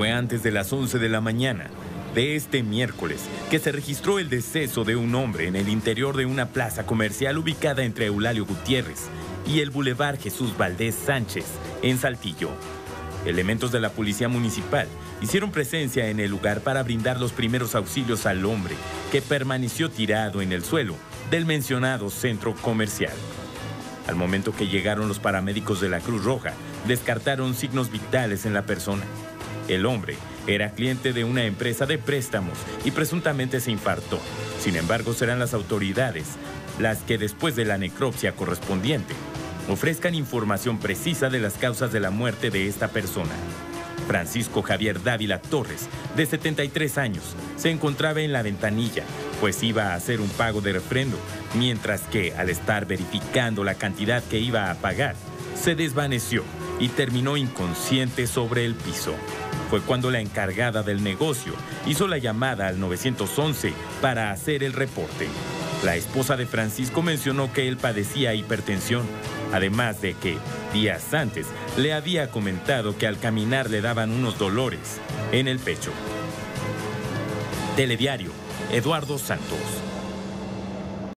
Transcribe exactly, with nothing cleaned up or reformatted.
Fue antes de las once de la mañana de este miércoles que se registró el deceso de un hombre en el interior de una plaza comercial ubicada entre Eulalio Gutiérrez y el Boulevard Jesús Valdés Sánchez en Saltillo. Elementos de la Policía Municipal hicieron presencia en el lugar para brindar los primeros auxilios al hombre que permaneció tirado en el suelo del mencionado centro comercial. Al momento que llegaron los paramédicos de la Cruz Roja, descartaron signos vitales en la persona. El hombre era cliente de una empresa de préstamos y presuntamente se infartó. Sin embargo, serán las autoridades las que, después de la necropsia correspondiente, ofrezcan información precisa de las causas de la muerte de esta persona. Francisco Javier Dávila Torres, de setenta y tres años, se encontraba en la ventanilla, pues iba a hacer un pago de refrendo, mientras que, al estar verificando la cantidad que iba a pagar, se desvaneció y terminó inconsciente sobre el piso. Fue cuando la encargada del negocio hizo la llamada al nueve once para hacer el reporte. La esposa de Francisco mencionó que él padecía hipertensión, además de que, días antes, le había comentado que al caminar le daban unos dolores en el pecho. Telediario, Eduardo Santos.